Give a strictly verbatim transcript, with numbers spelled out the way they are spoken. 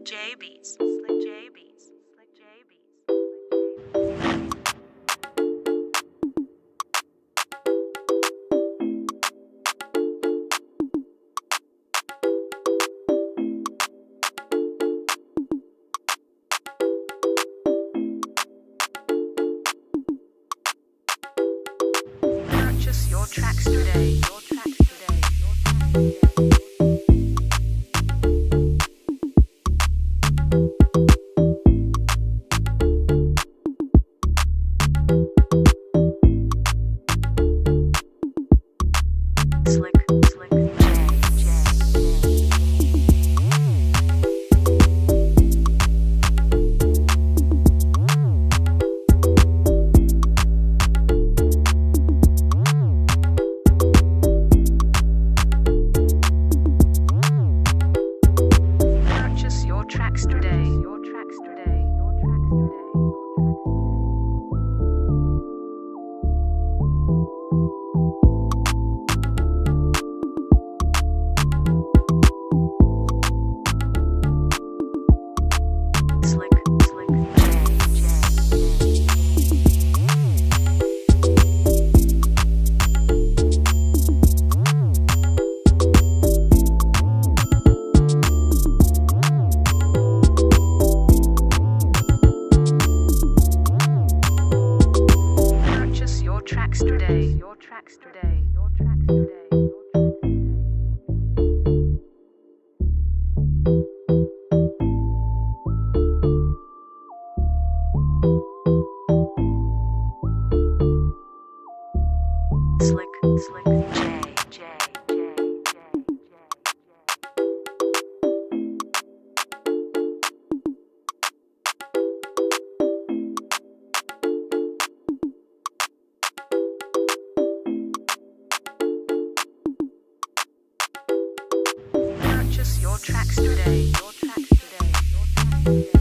Slick J Beats. Slick J Beats. Slick J Beats. Purchase your tracks today. Your tracks today. Your tracks today. Slick, slick, J, J. Purchase your tracks today. Your tracks today. Your tracks today. Tracks today, your tracks today, your tracks today, your tracks today. Slick, slick, J, J. Your tracks today, your tracks today, your tracks today.